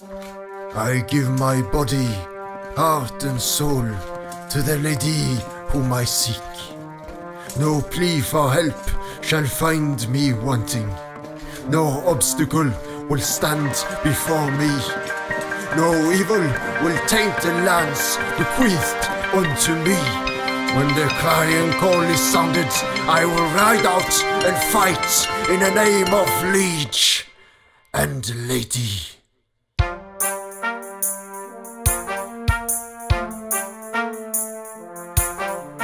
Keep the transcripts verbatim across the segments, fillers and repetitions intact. I give my body, heart and soul to the lady whom I seek. No plea for help shall find me wanting. No obstacle will stand before me. No evil will taint the lands bequeathed unto me. When the clarion call is sounded, I will ride out and fight in the name of liege and lady.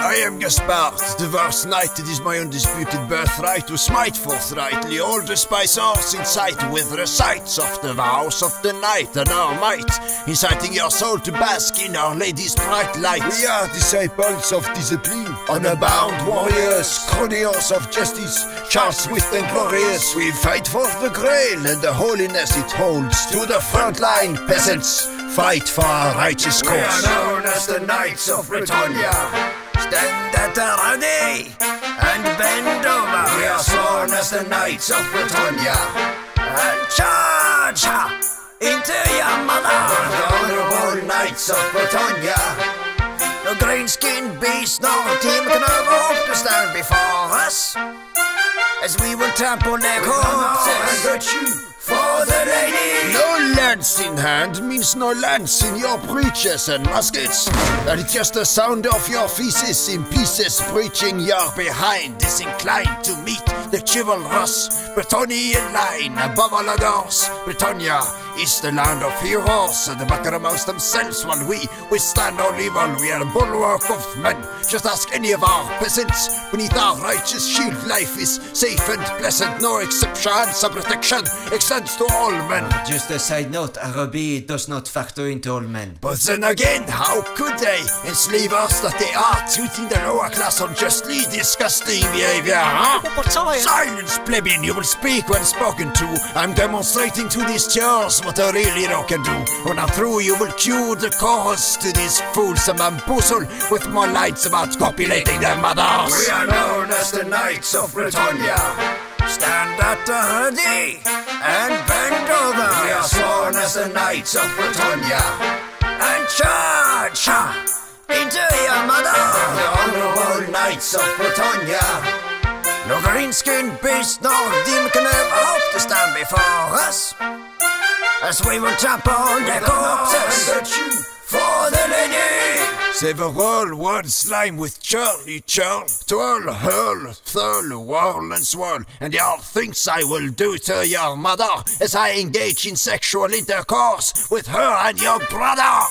I am Gaspard, the Verse-Knight. It is my undisputed birthright to smite forthrightly all the spice arts in sight with recites of the vows of the night and our might, inciting your soul to bask in Our Lady's bright light. We are disciples of discipline, unabound warriors, chronicles of justice, sharp, swift and glorious. We fight for the grail and the holiness it holds. To the front line, peasants, fight for our righteous cause. We are known as the Knights of Bretonnia. Stand at the ready and bend over. We are sworn as the Knights of Bretonnia. And charge into your mother. We're the honorable Knights of Bretonnia. No green-skinned beast nor demon can hope to stand before us, as we will trample their corpses. And virtue for the lady. No lance in hand means no lance in your breeches and muskets. That is just the sound of your feces in pieces, preaching your behind is inclined to meet the chivalrous Bretonnian line. Above all others, Bretonnia is the land of heroes, and the battle amongst themselves, while we withstand all evil. We are a bulwark of men. Just ask any of our peasants. Beneath our righteous shield, life is safe and pleasant. No exceptions, our protection except to all men. Just a side note, Araby does not factor into all men. But then again, how could they? Enslavers that they are, treating the lower class unjustly. Disgusting behavior, huh? Silence, plebeian, you will speak when spoken to. I'm demonstrating to these chairs what a real hero can do. When I'm through, you will cue the chorus to these fools and bamboozle with more lights about copulating their mothers. We are known as the Knights of Bretonnia. Stand at the ready and bend over. We are sworn as the Knights of Bretonnia. And charge into your mother. The honorable Knights of Bretonnia. No green-skinned beast nor demon can ever hope to stand before us, as we will trample their corpses. And virtue for the lady. Several words slime with Charlie Churl, twirl, hurl, thurl, whirl and swirl. And y'all thinks I will do to your mother, as I engage in sexual intercourse with her and your brother.